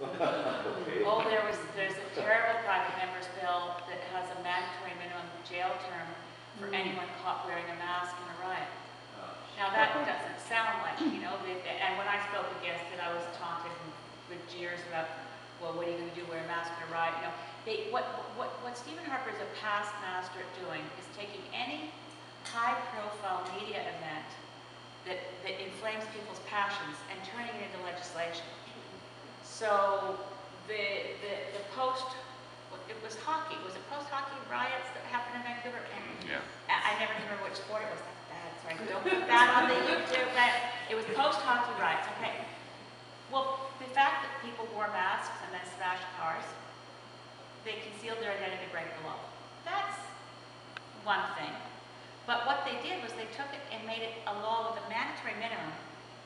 Oh, there's a terrible private member's bill that has a mandatory minimum jail term for anyone caught wearing a mask in a riot. Now that doesn't sound like, you know, and when I spoke against it, I was taunted with jeers about, well, what are you going to do, wear a mask in a riot? You know, what Stephen Harper is a past master at doing is taking any high-profile media event that inflames people's passions and turning it into legislation. So the post, it was hockey. Was it post-hockey riots that happened in Vancouver? Yeah. I never remember which sport it was. That's bad. Sorry, don't put that on the YouTube. But it was post-hockey riots. Okay. Well, the fact that people wore masks and then smashed cars, they concealed their identity to break the law. That's one thing. But what they did was they took it and made it a law with a mandatory minimum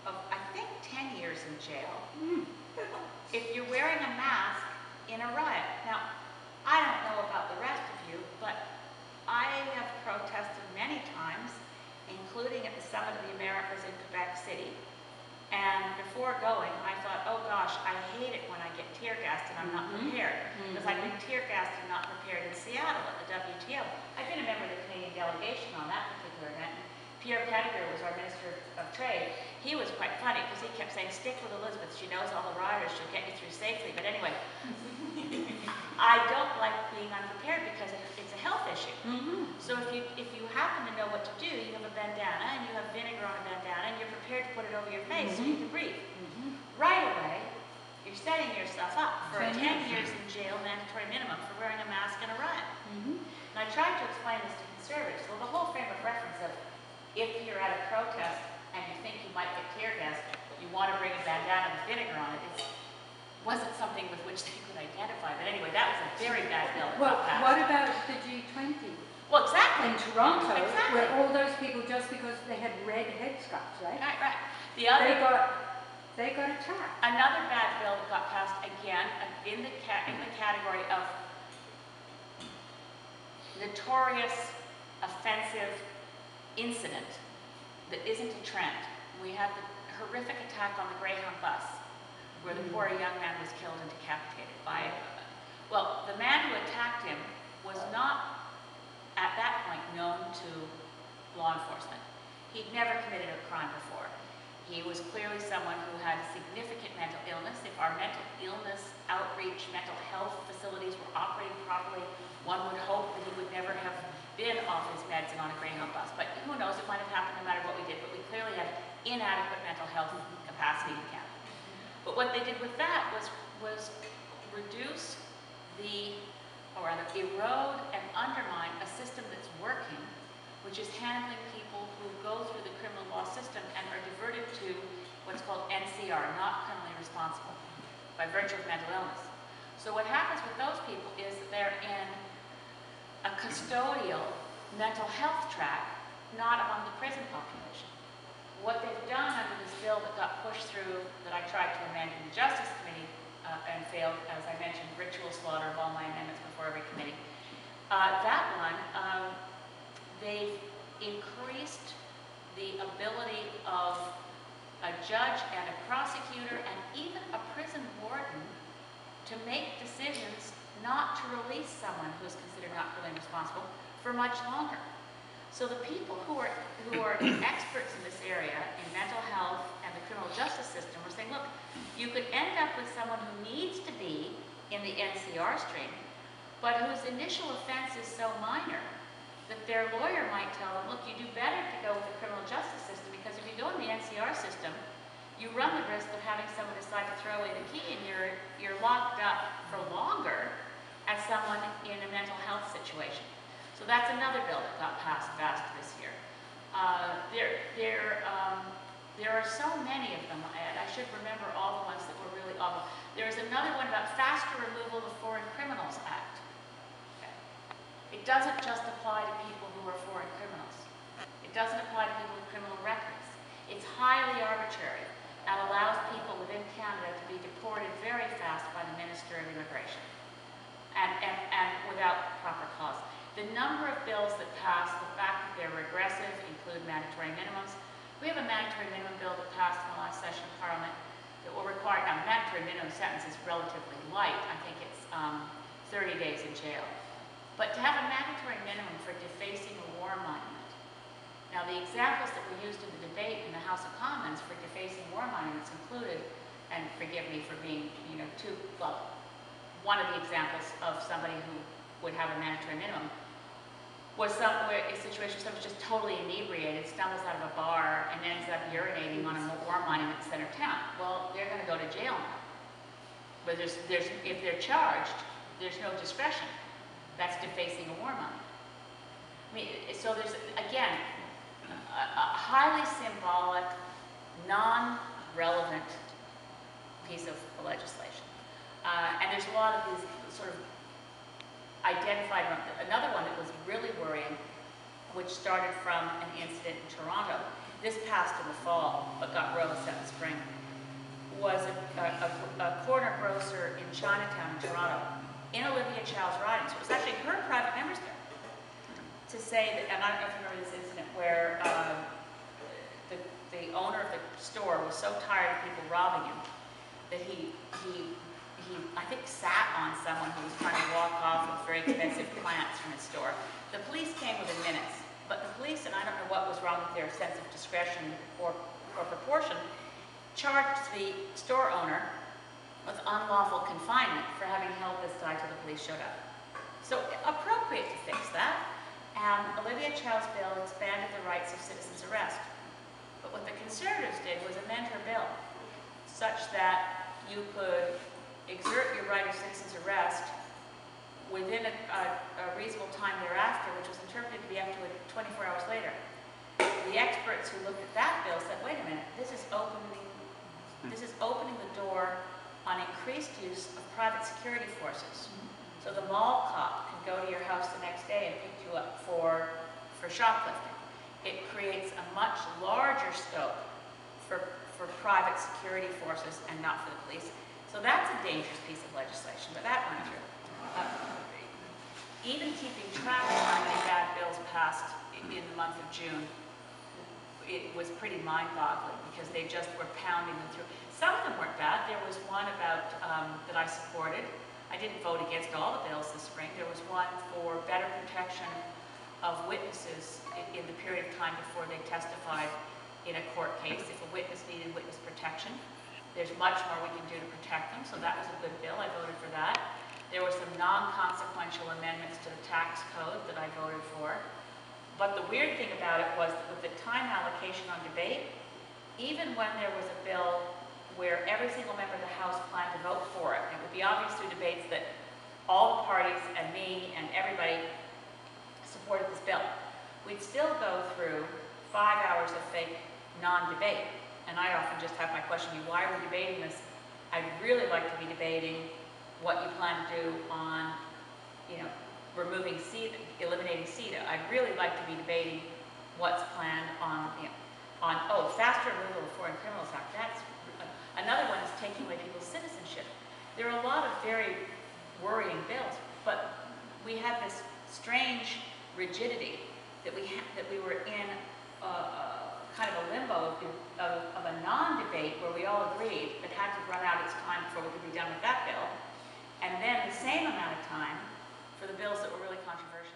of, I think, 10 years in jail. If you're wearing a mask in a riot. Now, I don't know about the rest of you, but I have protested many times, including at the Summit of the Americas in Quebec City. And before going, I thought, oh gosh, I hate it when I get tear gassed and I'm not prepared. Because I've been tear gassed and not prepared in Seattle at the WTO. I've been a member of the Canadian delegation on that particular event. Pierre Pettigrew was our Minister of Trade. He was quite funny because he kept saying, stick with Elizabeth, she knows all the riders, she'll get you through safely. But anyway, I don't like being unprepared because it's a health issue. So if you happen to know what to do, you have a bandana and you have vinegar on a bandana and you're prepared to put it over your face so you can breathe. Right away, you're setting yourself up for a 10 years in jail mandatory minimum for wearing a mask in a riot. And I tried to explain this to conservatives. Well, the whole frame of reference of if you're at a protest and you think you might get tear gas, but you want to bring a bandana with vinegar on it, wasn't something with which they could identify. But anyway, that was a very bad bill. Well, what about the G20? Well, exactly. In Toronto, where all those people, just because they had red headscarves, right? Right, right. They got attacked. Another bad bill that got passed, again, in the category of notorious, offensive incident that isn't a trend. We had the horrific attack on the Greyhound bus, where the poor young man was killed and decapitated by well, the man who attacked him was not, at that point, known to law enforcement. He'd never committed a crime before. He was clearly someone who had significant mental illness. If our mental illness outreach, mental health facilities were operating properly, one would hope that he would never have been off his meds and on a Greyhound bus. But who knows, it might have happened no matter what we did, but we clearly had inadequate mental health capacity in Canada. But what they did with that was reduce or rather erode and undermine a system that's working, which is handling people who go through the criminal law system and are diverted to what's called NCR, not criminally responsible, by virtue of mental illness. So what happens with those people is that they're in a custodial mental health track, not among the prison population. What they've done under this bill that got pushed through, that I tried to amend in the Justice Committee and failed, as I mentioned, ritual slaughter of all my amendments before every committee. That one, they've increased the ability of a judge and a prosecutor and even a prison warden to make decisions not to release someone who is considered not really responsible for much longer. So the people who are experts in this area, in mental health and the criminal justice system, were saying, look, you could end up with someone who needs to be in the NCR stream, but whose initial offense is so minor that their lawyer might tell them, look, you do better to go with the criminal justice system, because if you go in the NCR system, you run the risk of having someone decide to throw away the key and you're locked up for longer as someone in a mental health situation. So that's another bill that got passed fast this year. There are so many of them, and I should remember all the ones that were really awful. There is another one about faster removal of the Foreign Criminals Act. Okay. It doesn't just apply to people who are foreign criminals. It doesn't apply to people with criminal records. It's highly arbitrary and allows people within Canada to be deported very fast by the Minister of Immigration and without proper cause. The number of bills that pass, the fact that they're regressive, include mandatory minimums. We have a mandatory minimum bill that passed in the last session of Parliament that will require, now, mandatory mandatory minimum sentence is relatively light. I think it's 30 days in jail. But to have a mandatory minimum for defacing a war monument. Now, the examples that were used in the debate in the House of Commons for defacing war monuments included, and forgive me for being, you know, too, well, one of the examples of somebody who would have a mandatory minimum was somewhere a situation where someone's just totally inebriated, stumbles out of a bar, and ends up urinating on a war monument in center town. Well, they're going to go to jail now. But if they're charged, there's no discretion. That's defacing a war monument. I mean, so there's, again, a highly symbolic, non-relevant piece of legislation. And there's a lot of these sort of identified, another one that was really worrying, which started from an incident in Toronto. This passed in the fall, but got revoked in the spring. Was a corner grocer in Chinatown, Toronto, in Olivia Chow's writings. It was actually her private members there. To say that, and I don't know if you remember this incident where the owner of the store was so tired of people robbing him that he I think sat on someone who was trying to walk off with very expensive plants from his store. The police came within minutes, but the police, and I don't know what was wrong with their sense of discretion or proportion, charged the store owner with unlawful confinement for having held this guy till the police showed up. So appropriate to fix that. Olivia Chow's bill expanded the rights of citizens' arrest. But what the Conservatives did was amend her bill such that you could exert your right of citizens' arrest within a reasonable time thereafter, which was interpreted to be up to 24 hours later. The experts who looked at that bill said, wait a minute, this is opening the door on increased use of private security forces. So the mall cop can go to your house the next day and pick you up for shoplifting. It creates a much larger scope for private security forces and not for the police. So that's a dangerous piece of legislation, but that went through. Even keeping track of how many bad bills passed in the month of June, it was pretty mind-boggling because they just were pounding them through. Some of them weren't bad. There was one about, that I supported. I didn't vote against all the bills this spring. There was one for better protection of witnesses in the period of time before they testified in a court case. If a witness needed witness protection, there's much more we can do to protect them. So that was a good bill. I voted for that. There were some non-consequential amendments to the tax code that I voted for. But the weird thing about it was that with the time allocation on debate, even when there was a bill where every single member of the House planned to vote for it. And it would be obvious through debates that all the parties and me and everybody supported this bill. We'd still go through 5 hours of fake non-debate. And I often just have my question, why are we debating this? I'd really like to be debating what you plan to do on, you know, removing CETA, eliminating CETA. I'd really like to be debating what's planned on, you know, on, oh, faster removal of the Foreign Criminals Act. That's another one is taking away people's citizenship. There are a lot of very worrying bills, but we have this strange rigidity that we were in kind of a limbo of a non-debate where we all agreed but had to run out its time before we could be done with that bill, and then the same amount of time for the bills that were really controversial.